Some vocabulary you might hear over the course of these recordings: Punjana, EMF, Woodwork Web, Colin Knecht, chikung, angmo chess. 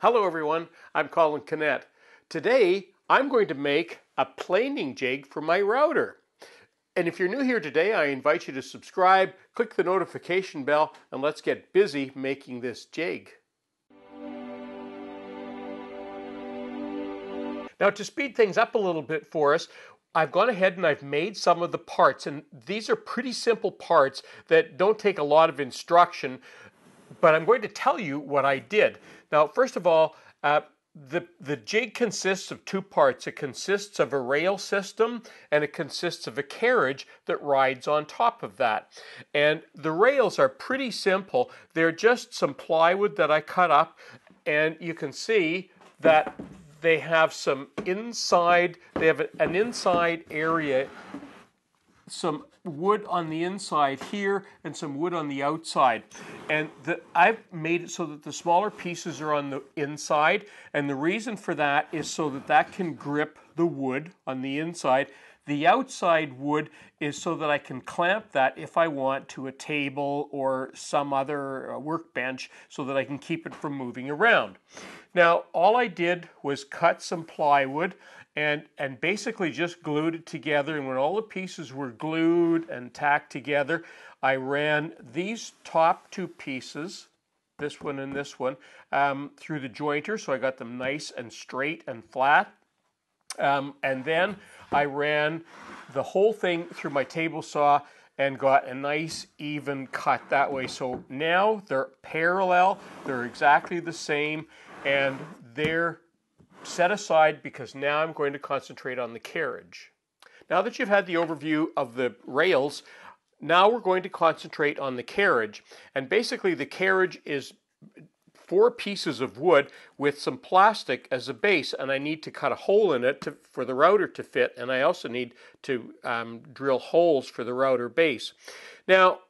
Hello everyone, I'm Colin Knecht. Today I'm going to make a planing jig for my router. And if you're new here today, I invite you to subscribe, click the notification bell, and let's get busy making this jig. Now to speed things up a little bit for us, I've gone ahead and I've made some of the parts, and these are pretty simple parts that don't take a lot of instruction. But I'm going to tell you what I did. Now, first of all, the jig consists of two parts. It consists of a rail system, and it consists of a carriage that rides on top of that. And the rails are pretty simple. They're just some plywood that I cut up, and you can see that they have some inside, they have an inside area, some wood on the inside here and some wood on the outside, and I've made it so that the smaller pieces are on the inside, and the reason for that is so that that can grip the wood on the inside. The outside wood is so that I can clamp that if I want to a table or some other workbench so that I can keep it from moving around. Now all I did was cut some plywood and basically just glued it together, and when all the pieces were glued and tacked together, I ran these top two pieces, this one and this one, through the jointer, so I got them nice and straight and flat. And then I ran the whole thing through my table saw and got a nice even cut that way. So now they're parallel, they're exactly the same, and they're set aside because now I'm going to concentrate on the carriage. Now that you've had the overview of the rails, now we're going to concentrate on the carriage. And basically the carriage is four pieces of wood with some plastic as a base, and I need to cut a hole in it for the router to fit, and I also need to drill holes for the router base. Now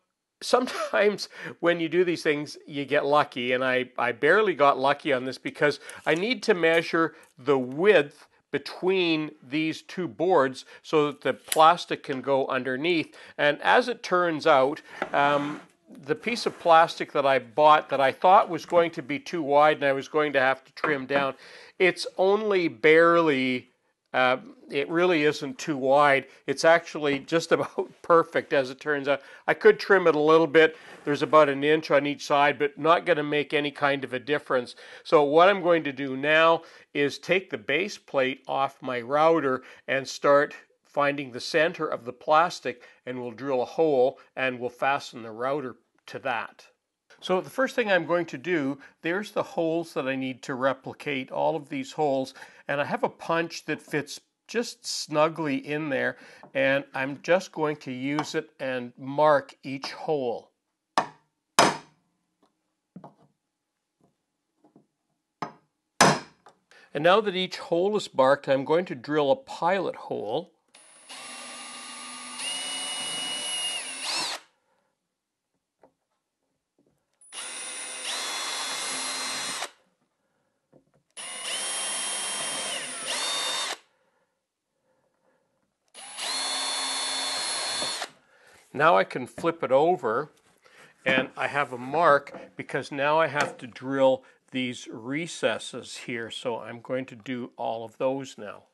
sometimes when you do these things you get lucky, and I barely got lucky on this because I need to measure the width between these two boards so that the plastic can go underneath, and as it turns out, the piece of plastic that I bought that I thought was going to be too wide and I was going to have to trim down, it's only barely, it really isn't too wide. It's actually just about perfect as it turns out. I could trim it a little bit. There's about an inch on each side, but not going to make any kind of a difference. So what I'm going to do now is take the base plate off my router and start finding the center of the plastic, and we'll drill a hole and we'll fasten the router to that. So the first thing I'm going to do, there's the holes that I need to replicate, all of these holes, and I have a punch that fits just snugly in there, and I'm just going to use it and mark each hole. And now that each hole is marked, I'm going to drill a pilot hole. Now I can flip it over and I have a mark because now I have to drill these recesses here, so I'm going to do all of those now.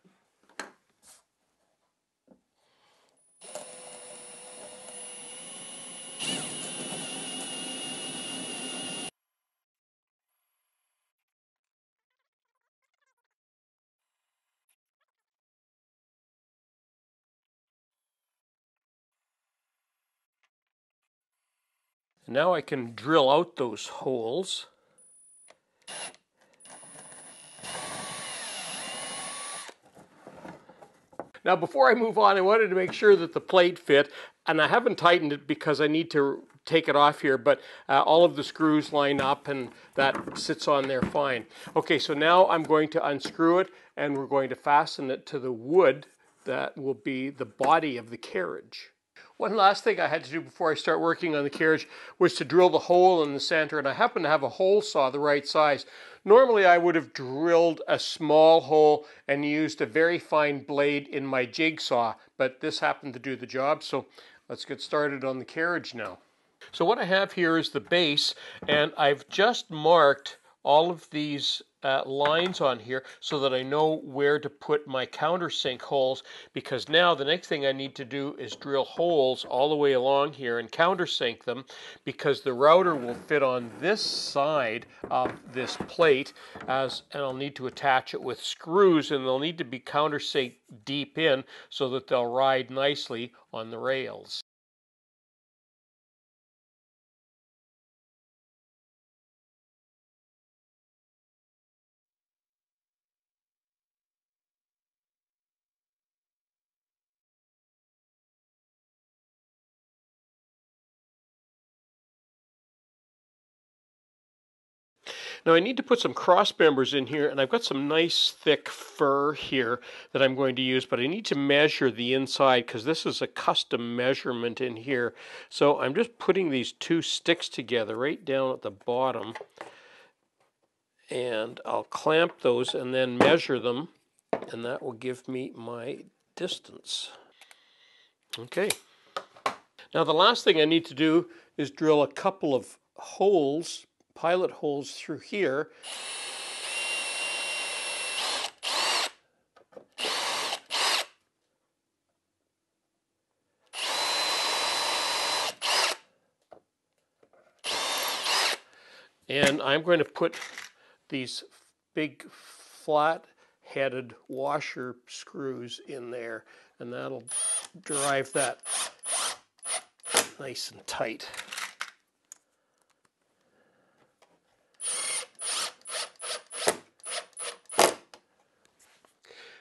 Now I can drill out those holes. Now before I move on, I wanted to make sure that the plate fit, and I haven't tightened it because I need to take it off here, but all of the screws line up and that sits on there fine. Okay, so now I'm going to unscrew it and we're going to fasten it to the wood that will be the body of the carriage. One last thing I had to do before I start working on the carriage was to drill the hole in the center, and I happen to have a hole saw the right size. Normally I would have drilled a small hole and used a very fine blade in my jigsaw, but this happened to do the job, so let's get started on the carriage now. So what I have here is the base, and I've just marked all of these lines on here so that I know where to put my countersink holes, because now the next thing I need to do is drill holes all the way along here and countersink them, because the router will fit on this side of this plate, and I'll need to attach it with screws, and they'll need to be countersink deep in so that they'll ride nicely on the rails. Now I need to put some cross members in here, and I've got some nice thick fur here that I'm going to use, but I need to measure the inside because this is a custom measurement in here. So I'm just putting these two sticks together right down at the bottom, and I'll clamp those and then measure them, and that will give me my distance. Okay. Now the last thing I need to do is drill a couple of holes, pilot holes through here. And I'm going to put these big flat-headed washer screws in there, and that'll drive that nice and tight.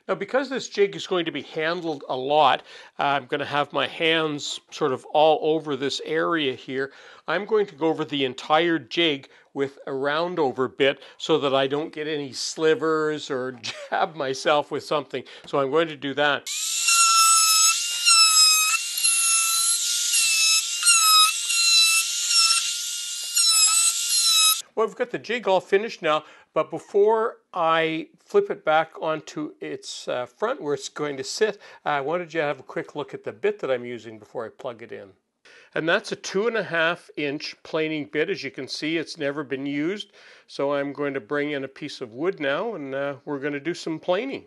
Now, because this jig is going to be handled a lot, I'm going to have my hands sort of all over this area here. I'm going to go over the entire jig with a roundover bit so that I don't get any slivers or jab myself with something. So I'm going to do that. Well, I've got the jig all finished now, but before I flip it back onto its front where it's going to sit, I wanted you to have a quick look at the bit that I'm using before I plug it in. And that's a 2.5-inch planing bit. As you can see, it's never been used. So I'm going to bring in a piece of wood now, and we're going to do some planing.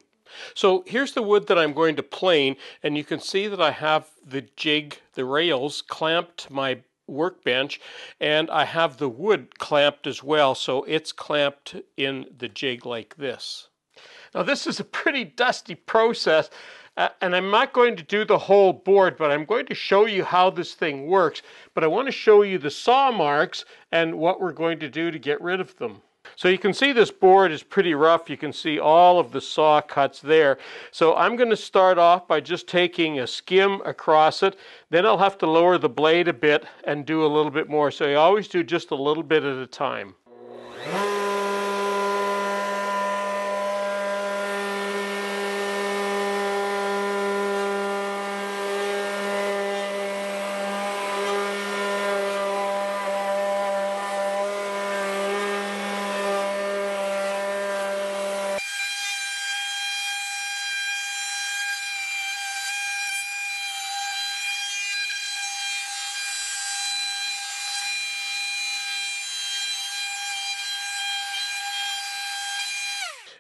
So here's the wood that I'm going to plane, and you can see that I have the jig, the rails, clamped to my workbench, and I have the wood clamped as well, so it's clamped in the jig like this. Now this is a pretty dusty process, and I'm not going to do the whole board, but I'm going to show you how this thing works. But I want to show you the saw marks and what we're going to do to get rid of them. So you can see this board is pretty rough. You can see all of the saw cuts there. So I'm going to start off by just taking a skim across it. Then I'll have to lower the blade a bit and do a little bit more. So you always do just a little bit at a time.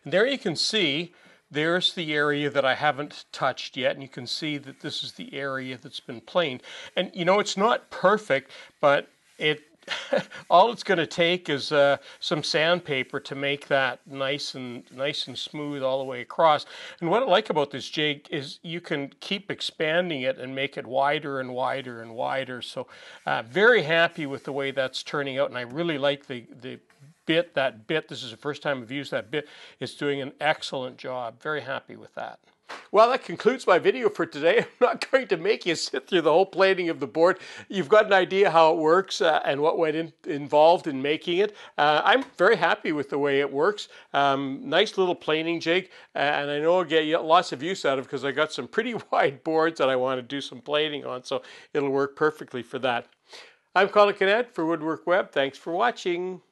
And there you can see, there's the area that I haven't touched yet, and you can see that this is the area that's been planed. And you know, it's not perfect, but it all it's going to take is some sandpaper to make that nice and smooth all the way across. And what I like about this jig is you can keep expanding it and make it wider and wider and wider. So very happy with the way that's turning out, and I really like the bit, that bit. This is the first time I've used that bit. It's doing an excellent job. Very happy with that. Well, that concludes my video for today. I'm not going to make you sit through the whole plating of the board. You've got an idea how it works and what went involved in making it. I'm very happy with the way it works. Nice little planing jig, and I know I'll get lots of use out of it because I got some pretty wide boards that I want to do some plating on, so it'll work perfectly for that. I'm Colin Knecht for Woodwork Web. Thanks for watching.